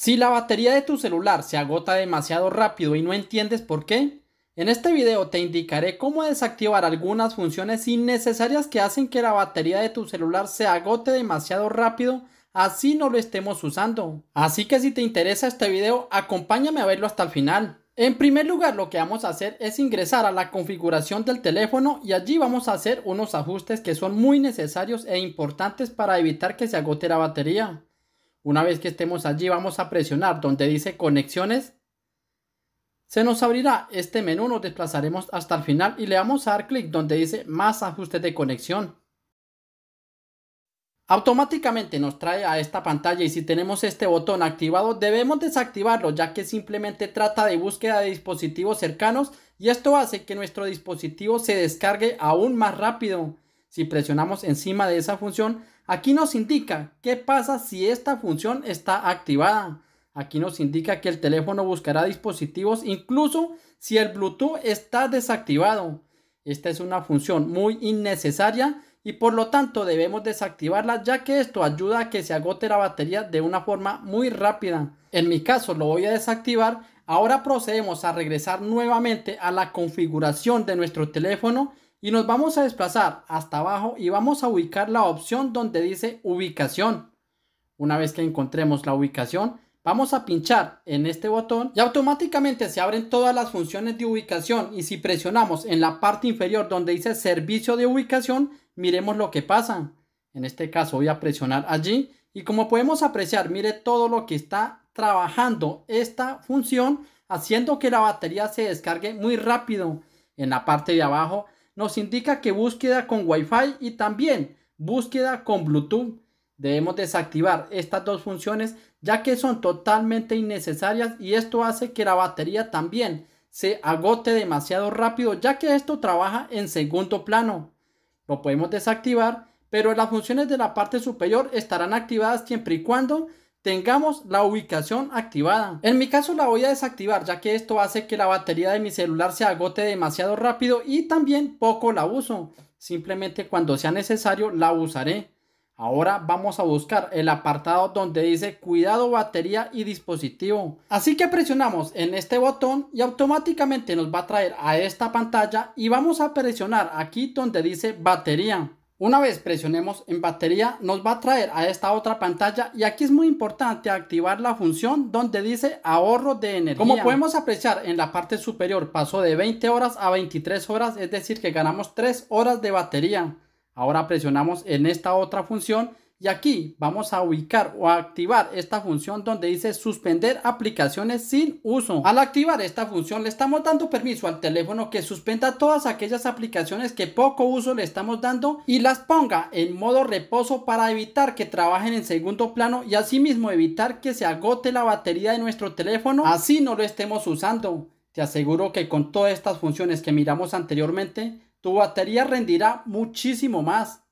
Si la batería de tu celular se agota demasiado rápido y no entiendes por qué, en este video te indicaré cómo desactivar algunas funciones innecesarias que hacen que la batería de tu celular se agote demasiado rápido, así no lo estemos usando. Así que si te interesa este video, acompáñame a verlo hasta el final. En primer lugar, lo que vamos a hacer es ingresar a la configuración del teléfono y allí vamos a hacer unos ajustes que son muy necesarios e importantes para evitar que se agote la batería. Una vez que estemos allí, vamos a presionar donde dice conexiones. Se nos abrirá este menú, nos desplazaremos hasta el final y le vamos a dar clic donde dice más ajustes de conexión. Automáticamente nos trae a esta pantalla y si tenemos este botón activado debemos desactivarlo, ya que simplemente trata de búsqueda de dispositivos cercanos y esto hace que nuestro dispositivo se descargue aún más rápido. Si presionamos encima de esa función, aquí nos indica qué pasa si esta función está activada. Aquí nos indica que el teléfono buscará dispositivos incluso si el Bluetooth está desactivado. Esta es una función muy innecesaria y por lo tanto debemos desactivarla, ya que esto ayuda a que se agote la batería de una forma muy rápida. En mi caso lo voy a desactivar. Ahora procedemos a regresar nuevamente a la configuración de nuestro teléfono y nos vamos a desplazar hasta abajo y vamos a ubicar la opción donde dice ubicación. Una vez que encontremos la ubicación, vamos a pinchar en este botón y automáticamente se abren todas las funciones de ubicación, y si presionamos en la parte inferior donde dice servicio de ubicación, miremos lo que pasa. En este caso voy a presionar allí y como podemos apreciar, mire todo lo que está trabajando esta función, haciendo que la batería se descargue muy rápido. En la parte de abajo nos indica que búsqueda con Wi-Fi y también búsqueda con Bluetooth. Debemos desactivar estas dos funciones, ya que son totalmente innecesarias y esto hace que la batería también se agote demasiado rápido, ya que esto trabaja en segundo plano. Lo podemos desactivar, pero las funciones de la parte superior estarán activadas siempre y cuando tengamos la ubicación activada. En mi caso la voy a desactivar, ya que esto hace que la batería de mi celular se agote demasiado rápido y también poco la uso. Simplemente cuando sea necesario la usaré. Ahora vamos a buscar el apartado donde dice cuidado batería y dispositivo. Así que presionamos en este botón y automáticamente nos va a traer a esta pantalla y vamos a presionar aquí donde dice batería. Una vez presionemos en batería nos va a traer a esta otra pantalla y aquí es muy importante activar la función donde dice ahorro de energía. Como podemos apreciar en la parte superior pasó de 20 horas a 23 horas, es decir que ganamos 3 horas de batería. Ahora presionamos en esta otra función y aquí vamos a ubicar o a activar esta función donde dice suspender aplicaciones sin uso. Al activar esta función le estamos dando permiso al teléfono que suspenda todas aquellas aplicaciones que poco uso le estamos dando y las ponga en modo reposo para evitar que trabajen en segundo plano y asimismo evitar que se agote la batería de nuestro teléfono, así no lo estemos usando. Te aseguro que con todas estas funciones que miramos anteriormente, tu batería rendirá muchísimo más.